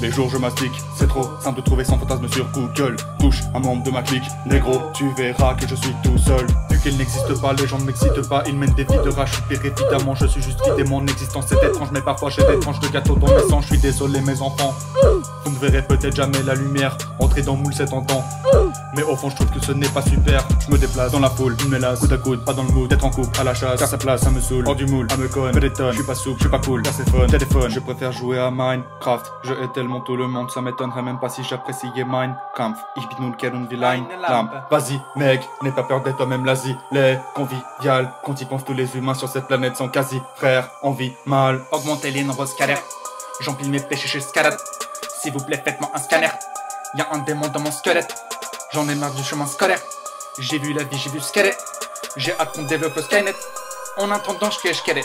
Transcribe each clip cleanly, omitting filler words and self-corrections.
les jours je mastique. C'est trop simple de trouver sans fantasme sur Google. Touche un membre de ma clique, négro, tu verras que je suis tout seul. Vu qu'il n'existe pas, les gens ne m'excitent pas. Ils mènent des vies de rachupir, évidemment je suis juste guidé. Mon existence est étrange, mais parfois j'ai des tranches de gâteau dans mes sangs. Je suis désolé mes enfants, vous ne verrez peut-être jamais la lumière. Entrer dans le moule c'est tentant, mais au fond je trouve que ce n'est pas super. Je me déplace dans la foule, une mélasse, coude à coude, pas dans le mood. D'être en couple, à la chasse, car sa place ça me saoule. Hors du moule, à me conne, me détonne, je suis pas souple, je suis pas cool, car c'est fun, téléphone. Je préfère jouer à Minecraft, je hais tellement tout le monde. Ça m'étonnerait même pas si j'appréciais Mein Kampf. Ich bin nur kein Villain, Lamp. Vas-y mec, n'aie pas peur d'être toi-même lazy. Les convivial, quand y pensent tous les humains sur cette planète sont quasi frères. On vit mal, augmentez les nombreuses galères. J'empile mes péchés chez Skynet. S'il vous plaît faites-moi un scanner. Y'a un démon dans mon squelette. J'en ai marre du chemin scolaire. J'ai vu la vie, j'ai vu Skynet. J'ai hâte qu'on développe le Skynet. En attendant, je cache qu'elle est.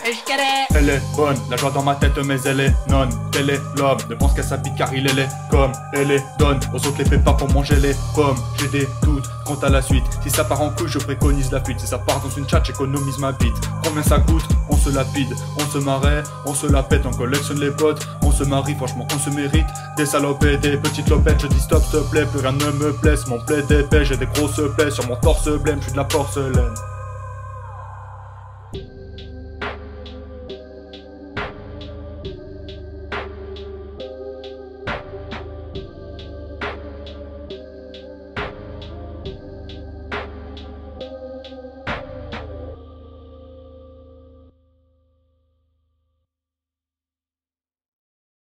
Elle est bonne, la joie dans ma tête, mais elle est non. Elle est l'homme, ne pense qu'à sa pique car il est laid. Comme elle est donne, aux autres les pépas pour manger les pommes. J'ai des doutes quant à la suite. Si ça part en couille, je préconise la fuite. Si ça part dans une chat, j'économise ma bite. Combien ça coûte? On se lapide, on se marrait, on se la pète, on collectionne les potes, on se marie, franchement on se mérite. Des salopettes, des petites lopettes, je dis stop s'il te plaît, plus rien ne me plaise. Mon plaid épais, j'ai des grosses plaies sur mon torse blême, je suis de la porcelaine.